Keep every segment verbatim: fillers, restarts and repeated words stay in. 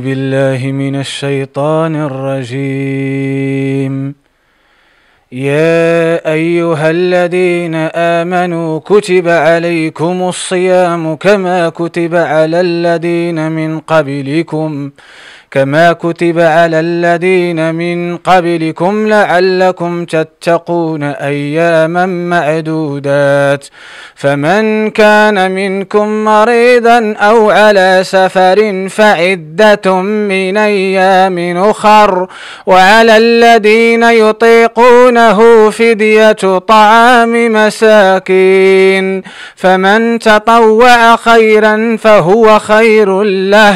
أعوذ بالله من الشيطان الرجيم. يا أيها الذين آمنوا كتب عليكم الصيام كما كتب على الذين من قبلكم كما كتب على الذين من قبلكم لعلكم تتقون أياما معدودات. فمن كان منكم مريضا أو على سفر فعدة من أيام أخر وعلى الذين يطيقونه فدية طعام مساكين. فمن تطوع خيرا فهو خير له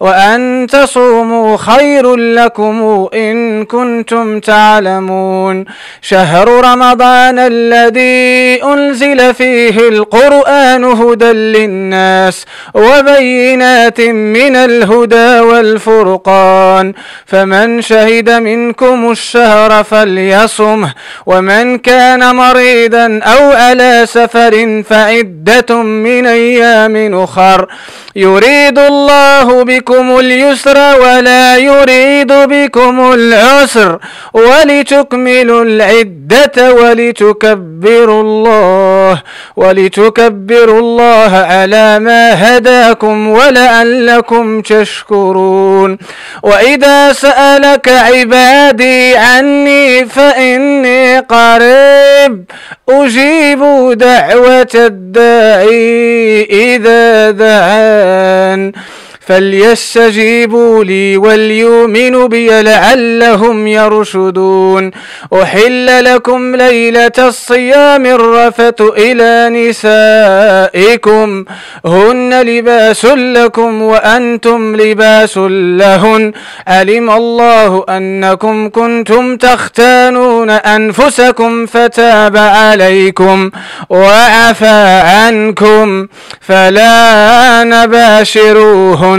وأن تصوموا خير لكم إن كنتم تعلمون. شهر رمضان الذي أنزل فيه القرآن هدى للناس وبينات من الهدى والفرقان. فمن شهد منكم الشهر فليصمه ومن كان مريضا أو على سفر فعدة من أيام أخر. يريد الله بكم اليسر ولا يريد بكم العسر ولتكملوا العدة ولتكبروا الله ولتكبروا الله على ما هداكم ولعلكم تشكرون. وإذا سألك عبادي عني فإني قريب أجيب دعوة الداعي إذا دعان فليستجيبوا لي وليؤمنوا بي لعلهم يرشدون. أحل لكم ليلة الصيام الرفث إلى نسائكم هن لباس لكم وأنتم لباس لهن. علم الله أنكم كنتم تختانون أنفسكم فتاب عليكم وعفى عنكم فلا نباشروهن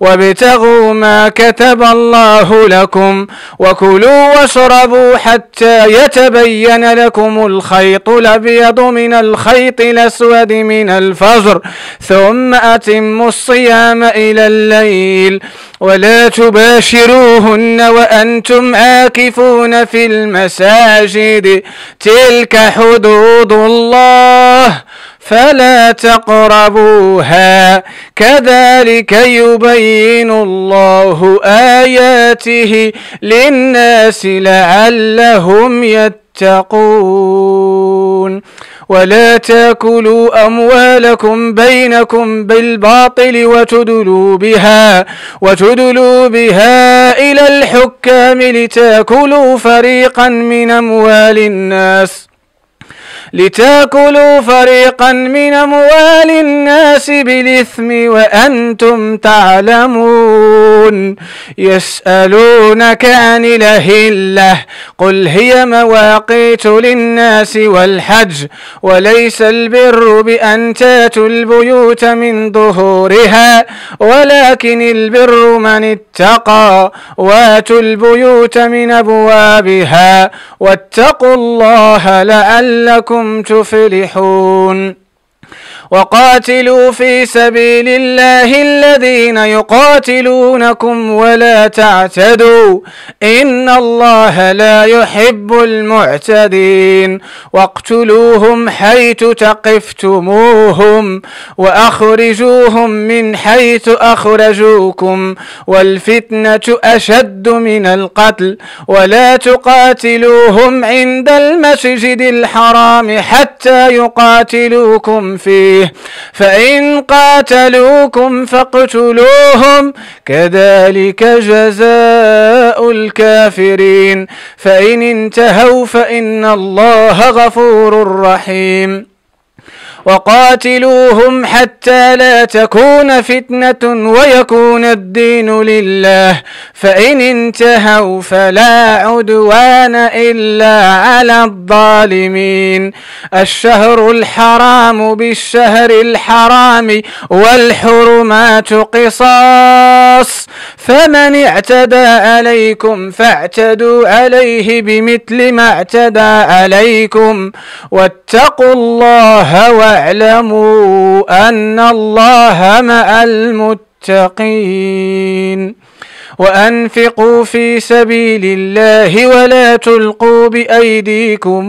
وابتغوا ما كتب الله لكم وكلوا واشربوا حتى يتبين لكم الخيط الأبيض من الخيط الأسود من الفجر ثم أتموا الصيام إلى الليل. ولا تباشروهن وأنتم عاكفون في المساجد تلك حدود الله فلا تقربوها كذلك يبين الله آياته للناس لعلهم يتقون. ولا تاكلوا أموالكم بينكم بالباطل وتدلوا بها وتدلوا بها إلى الحكام لتاكلوا فريقا من أموال الناس لتاكلوا فريقا من أموال الناس بالإثم وأنتم تعلمون. يسألونك عن الأهلة قل هي مواقيت للناس والحج وليس البر بأن تاتوا البيوت من ظهورها ولكن البر من اتقى واتوا البيوت من أبوابها واتقوا الله لعلكم تفلحون. وقاتلوا في سبيل الله الذين يقاتلونكم ولا تعتدوا إن الله لا يحب المعتدين. واقتلوهم حيث تقفتموهم وأخرجوهم من حيث أخرجوكم والفتنة أشد من القتل. ولا تقاتلوهم عند المسجد الحرام حتى يقاتلوكم فيه فإن قاتلوكم فاقتلوهم كذلك جزاء الكافرين. فإن انتهوا فإن الله غفور رحيم. وقاتلوهم حتى لا تكون فتنة ويكون الدين لله. فإن انتهوا فلا عدوان إلا على الظالمين. الشهر الحرام بالشهر الحرام والحرمات قصاص فمن اعتدى عليكم فاعتدوا عليه بمثل ما اعتدى عليكم واتقوا الله وأعلموا اعلموا أن الله مع المتقين. وأنفقوا في سبيل الله ولا تلقوا بأيديكم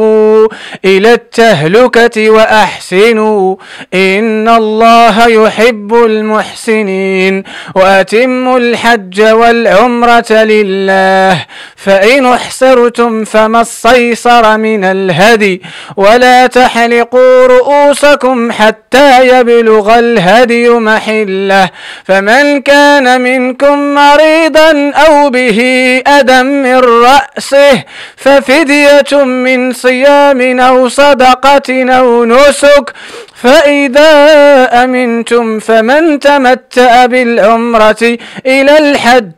إلى التهلكة وأحسنوا إن الله يحب المحسنين وأتموا الحج والعمرة لله فإن أحسرتم فما استيسر من الهدي ولا تحلقوا رؤوسكم حتى يبلغ الهدي محله فمن كان منكم مريضا أو به أذى من رأسه ففدية من صيام أو صدقة أو نسك فإذا أمنتم فمن تمتع بالعمرة إلى الحج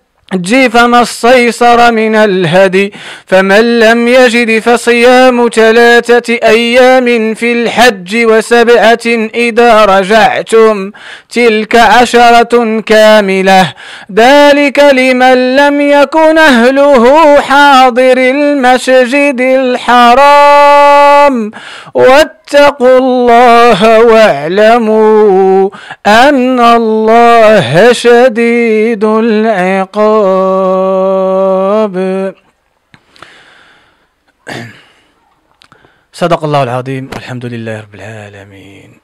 فما استيسر من الهدي فمن لم يجد فصيام ثلاثة أيام في الحج وسبعة إذا رجعتم تلك عشرة كاملة ذلك لمن لم يكن أهله حاضر المسجد الحرام واتقوا الله واعلموا أن الله شديد العقاب. صدق الله العظيم والحمد لله رب العالمين.